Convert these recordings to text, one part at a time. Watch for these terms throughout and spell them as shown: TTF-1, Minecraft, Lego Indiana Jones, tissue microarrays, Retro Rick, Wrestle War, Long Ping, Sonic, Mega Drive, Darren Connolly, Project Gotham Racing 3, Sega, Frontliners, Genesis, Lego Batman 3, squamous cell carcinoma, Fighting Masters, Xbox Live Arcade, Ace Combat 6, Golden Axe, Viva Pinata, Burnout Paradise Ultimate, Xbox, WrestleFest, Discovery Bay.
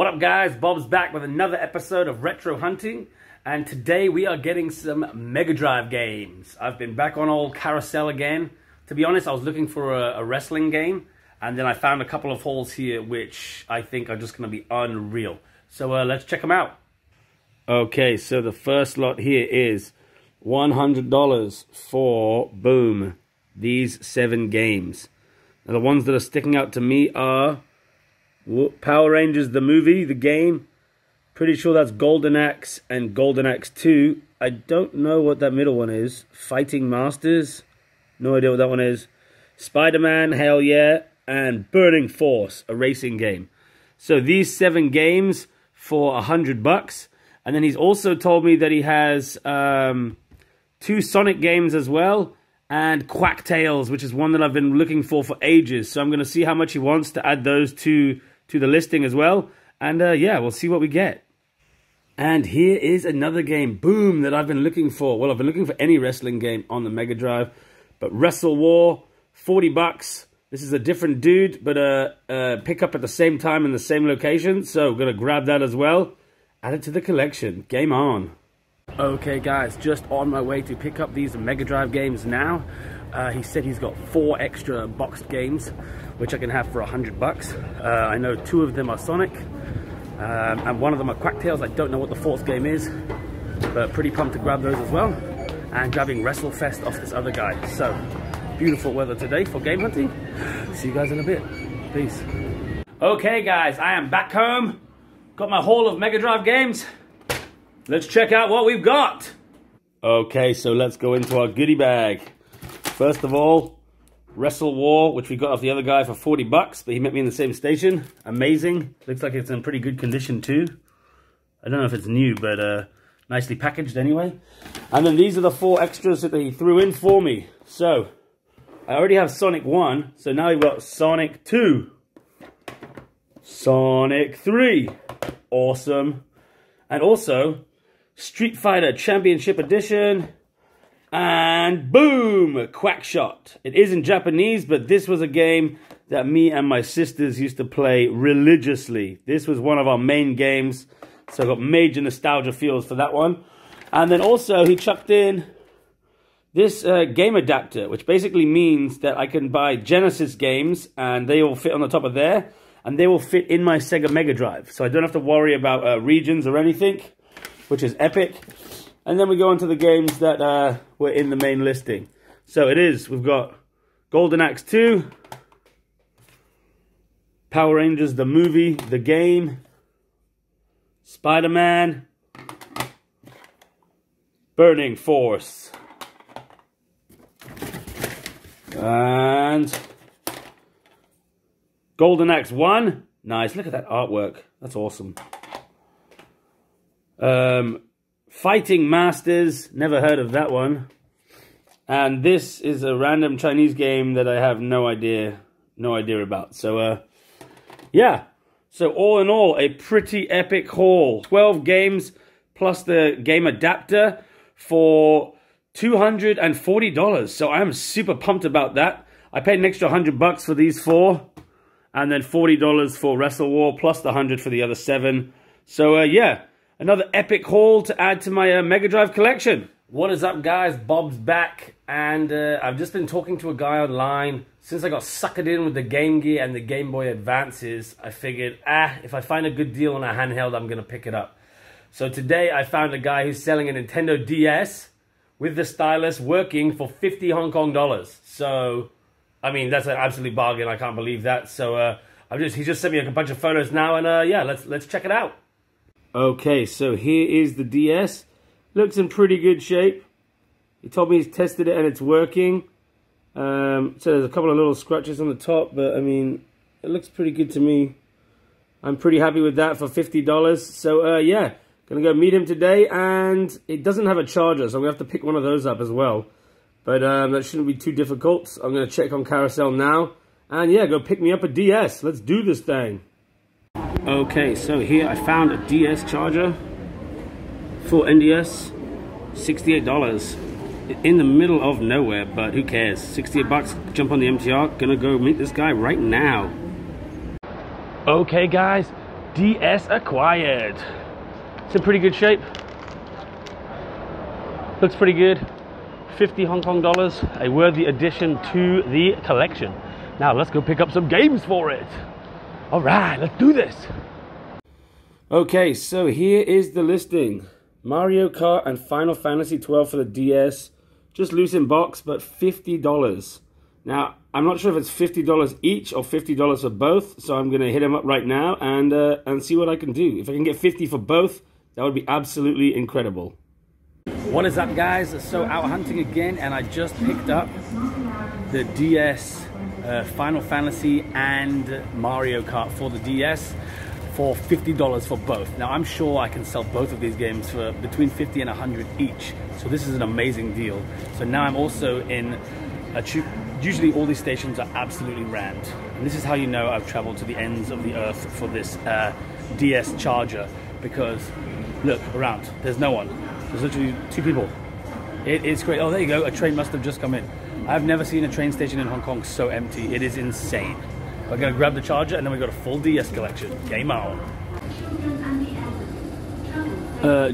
What up, guys? Bob's back with another episode of Retro Hunting, and today we are getting some Mega Drive games. I've been back on old Carousel again. To be honest, I was looking for a wrestling game, and then I found a couple of hauls here which I think are just going to be unreal. So let's check them out. Okay, so the first lot here is $100 for, boom, these 7 games. Now the ones that are sticking out to me are Power Rangers, the movie, the game. Pretty sure that's Golden Axe and Golden Axe 2. I don't know what that middle one is. Fighting Masters. No idea what that one is. Spider-Man, hell yeah. And Burning Force, a racing game. So these 7 games for $100. And then he's also told me that he has 2 Sonic games as well. And Quack Tales, which is one that I've been looking for ages. So I'm going to see how much he wants to add those to the listing as well. And yeah, we'll see what we get. And here is another game, boom, that I've been looking for. Well, I've been looking for any wrestling game on the Mega Drive. But Wrestle War, $40. This is a different dude, but pick up at the same time in the same location. So we're going to grab that as well. Add it to the collection. Game on. Okay guys, just on my way to pick up these Mega Drive games now. He said he's got 4 extra boxed games, which I can have for $100. I know 2 of them are Sonic, and 1 of them are Quacktails. I don't know what the 4th game is, but pretty pumped to grab those as well. And grabbing WrestleFest off this other guy. So, beautiful weather today for game hunting. See you guys in a bit. Peace. Okay guys, I am back home. Got my haul of Mega Drive games. Let's check out what we've got. Okay, so let's go into our goodie bag. First of all, Wrestle War, which we got off the other guy for $40, but he met me in the same station. Amazing. Looks like it's in pretty good condition too. I don't know if it's new, but nicely packaged anyway. And then these are the 4 extras that he threw in for me. So, I already have Sonic 1, so now we've got Sonic 2. Sonic 3. Awesome. And also Street Fighter Championship Edition, and boom, Quack Shot. It is in Japanese, but this was a game that me and my sisters used to play religiously. This was one of our main games, so I got major nostalgia feels for that one. And then also he chucked in this game adapter, which basically means that I can buy Genesis games, and they all fit on the top of there, and they will fit in my Sega Mega Drive. So I don't have to worry about regions or anything, which is epic. And then we go on to the games that were in the main listing. So it is, we've got Golden Axe 2, Power Rangers, the movie, the game, Spider-Man, Burning Force, and Golden Axe 1. Nice, look at that artwork. That's awesome. Fighting Masters, never heard of that one. And this is a random Chinese game that I have no idea about. So, yeah. So all in all, a pretty epic haul. 12 games plus the game adapter for $240. So I am super pumped about that. I paid an extra $100 for these 4. And then $40 for Wrestle War plus the $100 for the other 7. So, yeah. Another epic haul to add to my Mega Drive collection. What is up, guys? Bob's back, and I've just been talking to a guy online. Since I got suckered in with the Game Gear and the Game Boy Advances, I figured, if I find a good deal on a handheld, I'm going to pick it up. So today I found a guy who's selling a Nintendo DS with the stylus working for 50 Hong Kong dollars. So, I mean, that's an absolute bargain. I can't believe that. So, he just sent me a bunch of photos now, and yeah, let's check it out. Okay, so here is the DS. Looks in pretty good shape. He told me he's tested it and it's working. So there's a couple of little scratches on the top, but I mean, it looks pretty good to me. I'm pretty happy with that for $50. So yeah, gonna go meet him today, and it doesn't have a charger, so I'm gonna have to pick one of those up as well. But that shouldn't be too difficult. I'm gonna check on Carousel now, and yeah, go pick me up a DS. Let's do this thing. Okay, so here I found a DS charger for NDS, $68, in the middle of nowhere, but who cares, $68, jump on the MTR, gonna go meet this guy right now. Okay guys, DS acquired. It's in pretty good shape. Looks pretty good. 50 Hong Kong dollars, a worthy addition to the collection. Now let's go pick up some games for it. All right, let's do this. Okay, so here is the listing. Mario Kart and Final Fantasy 12 for the DS. Just loose in box, but $50. Now, I'm not sure if it's $50 each or $50 for both, so I'm going to hit them up right now and see what I can do. If I can get $50 for both, that would be absolutely incredible. What is up, guys? So out hunting again, and I just picked up the DS Final Fantasy and Mario Kart for the DS for $50 for both. Now, I'm sure I can sell both of these games for between $50 and $100 each, so this is an amazing deal. So now I'm also in a usually all these stations are absolutely rammed, and this is how you know I've traveled to the ends of the earth for this DS charger, because look around, there's no one. There's literally two people. It's great. Oh, there you go. A train must have just come in. I've never seen a train station in Hong Kong so empty. It is insane. We're going to grab the charger, and then we've got a full DS collection. Game on.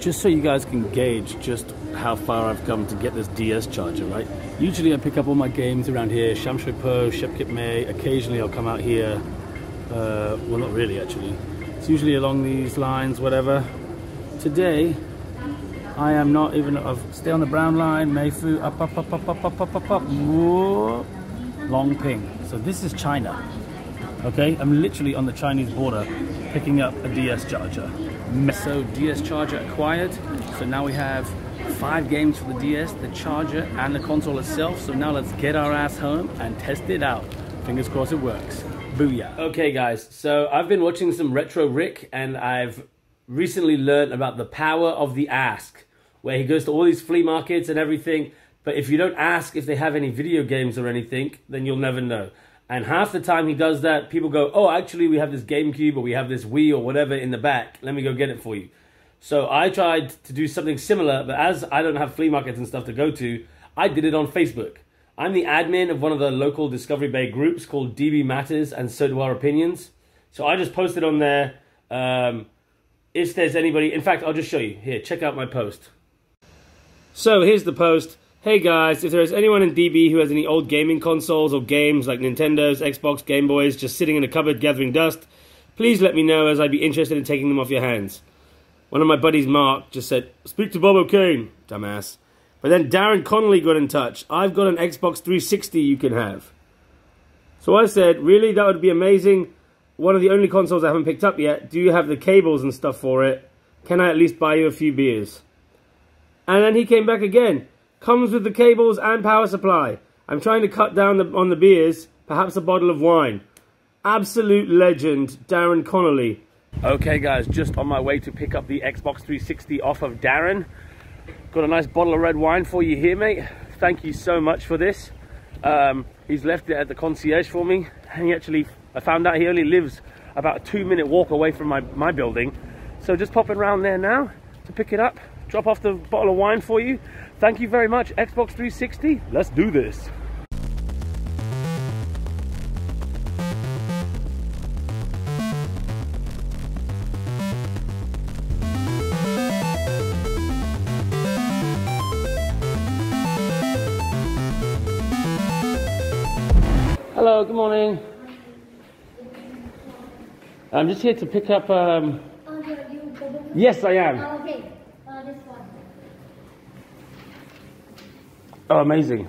Just so you guys can gauge just how far I've come to get this DS charger, right? Usually I pick up all my games around here. Sham Shui Po, Shek Kip Mei. Occasionally I'll come out here. Well, not really, actually. It's usually along these lines, whatever. Today, I am not even. Stay on the brown line. Meifu, up, up, up, up, up, up, up, up, up. Whoa. Long Ping. So this is China. Okay, I'm literally on the Chinese border, picking up a DS charger. So DS charger acquired. So now we have 5 games for the DS, the charger, and the console itself. So now let's get our ass home and test it out. Fingers crossed it works. Booyah. Okay, guys. So I've been watching some Retro Rick, and I've recently learned about the power of the ask, where he goes to all these flea markets and everything, but if you don't ask if they have any video games or anything, then you'll never know. And half the time he does that, people go, oh, actually, we have this GameCube or we have this Wii or whatever in the back. Let me go get it for you. So I tried to do something similar, but as I don't have flea markets and stuff to go to, I did it on Facebook. I'm the admin of one of the local Discovery Bay groups called DB Matters, and so do our opinions. So I just posted on there, if there's anybody. In fact, I'll just show you. Here, check out my post. So here's the post. Hey guys, if there is anyone in DB who has any old gaming consoles or games like Nintendos, Xbox, Game Boys just sitting in a cupboard gathering dust, please let me know, as I'd be interested in taking them off your hands. One of my buddies, Mark, just said, speak to Bob O'Kane, dumbass. But then Darren Connolly got in touch. I've got an Xbox 360 you can have. So I said, really? That would be amazing. One of the only consoles I haven't picked up yet. Do you have the cables and stuff for it? Can I at least buy you a few beers? And then he came back again. Comes with the cables and power supply. I'm trying to cut down on the beers, perhaps a bottle of wine. Absolute legend, Darren Connolly. Okay guys, just on my way to pick up the Xbox 360 off of Darren. Got a nice bottle of red wine for you here, mate. Thank you so much for this. He's left it at the concierge for me, and he actually, I found out he only lives about a 2-minute walk away from my building. So just popping around there now to pick it up. Drop off the bottle of wine for you. Thank you very much, Xbox 360. Let's do this. Hello, good morning. I'm just here to pick up... Yes, I am. Oh, amazing.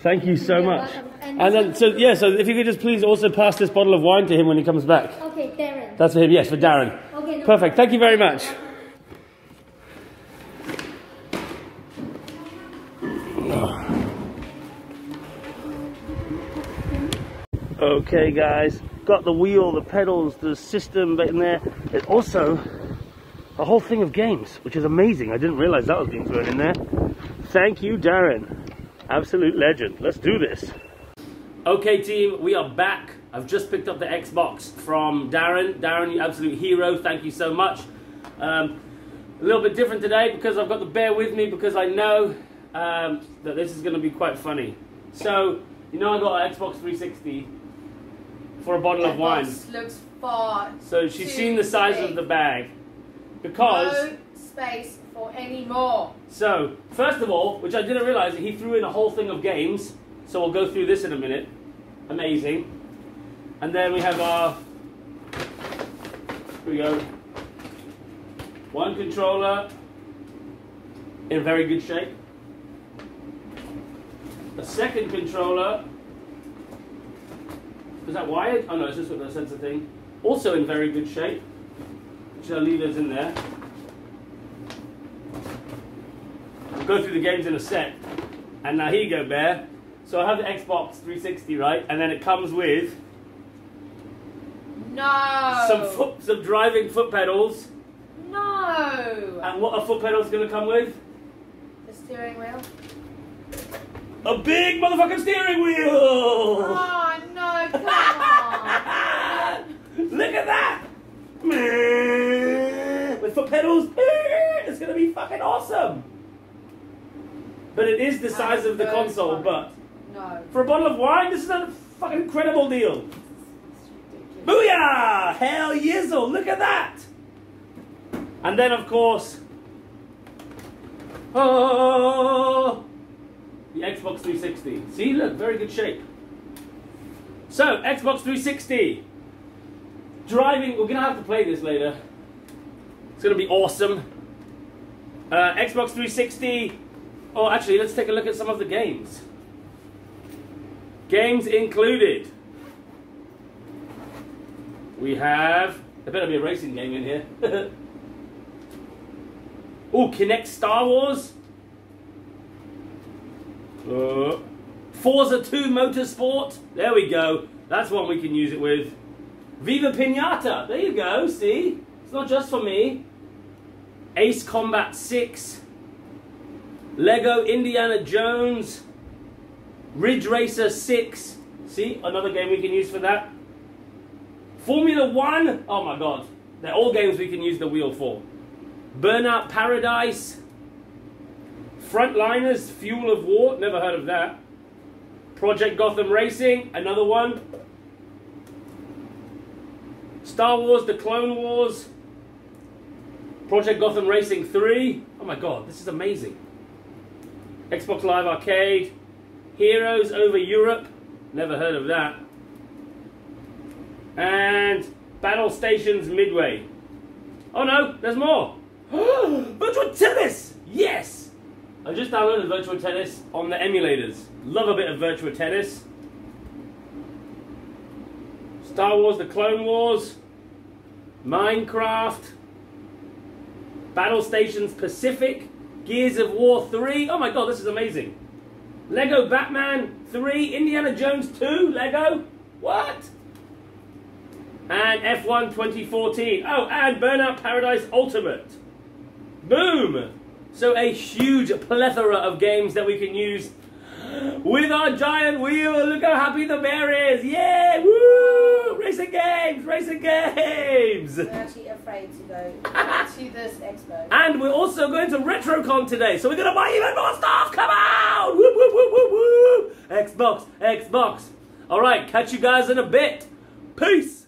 Thank you so much. And then, so yeah, so if you could just please also pass this bottle of wine to him when he comes back. Okay, Darren. That's for him, yes, for Darren. Okay. No. Perfect, thank you very much. Okay, guys, got the wheel, the pedals, the system in there. It also... a whole thing of games, which is amazing. I didn't realize that was being thrown in there. Thank you, Darren. Absolute legend. Let's do this. Okay, team, we are back. I've just picked up the Xbox from Darren. Darren, you absolute hero. Thank you so much. A little bit different today because I've got the bear with me, because I know that this is going to be quite funny. So, you know, I got an Xbox 360. for a bottle of wine. This looks far. So she's seen the size of the bag. Because no space for any more. So, first of all, which I didn't realize, he threw in a whole thing of games. So we'll go through this in a minute. Amazing. And then we have our, here we go, one controller in very good shape. A second controller, is that wired? Oh no, it's just with the sensor thing. Also in very good shape, which I'll leave those in there. We'll go through the games in a sec. And now here you go, Bear. So I have the Xbox 360, right? And then it comes with some driving foot pedals. No. And what are foot pedals going to come with? The steering wheel. A big motherfucking steering wheel! Oh no! Come on! Look at that! With foot pedals, it's going to be fucking awesome. But it is the size of the console. But no. For a bottle of wine, this is a fucking incredible deal. Booyah! Hell yizzle! Look at that! And then, of course, oh, the Xbox 360. See, look, very good shape. So, Xbox 360. Driving, we're gonna have to play this later. It's gonna be awesome. Xbox 360. Oh, actually, let's take a look at some of the games. Games included. We have, there better be a racing game in here. Oh, Kinect Star Wars. Forza 2 Motorsport. There we go. That's one we can use it with. Viva Pinata. There you go. See? It's not just for me. Ace Combat 6. Lego Indiana Jones. Ridge Racer 6. See? Another game we can use for that. Formula 1, oh my god, they're all games we can use the wheel for. Burnout Paradise, Frontliners, Fuel of War, never heard of that. Project Gotham Racing, another one. Star Wars, The Clone Wars, Project Gotham Racing 3, oh my god, this is amazing. Xbox Live Arcade, Heroes Over Europe, never heard of that. And Battle Stations Midway. Oh no, there's more. Virtua Tennis! Yes! I just downloaded Virtua Tennis on the emulators. Love a bit of Virtua Tennis. Star Wars The Clone Wars. Minecraft. Battle Stations Pacific. Gears of War 3. Oh my god, this is amazing. Lego Batman 3. Indiana Jones 2. Lego? What? And F1 2014. Oh, and Burnout Paradise Ultimate. Boom! So a huge plethora of games that we can use with our giant wheel. Look how happy the bear is. Yeah! Woo! Racing games! Racing games! We're actually afraid to go to this expo. And we're also going to RetroCon today. So we're going to buy even more stuff. Come on! Woo, woo, woo, woo, woo! Xbox, Xbox. All right, catch you guys in a bit. Peace!